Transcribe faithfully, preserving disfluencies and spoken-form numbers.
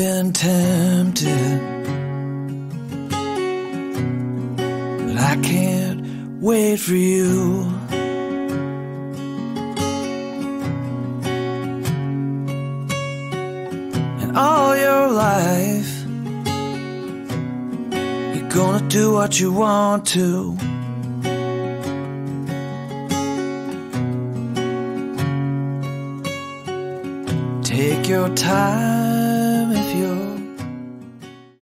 been tempted, but I can't wait for you. And all your life, you're gonna do what you want to. Take your time if you're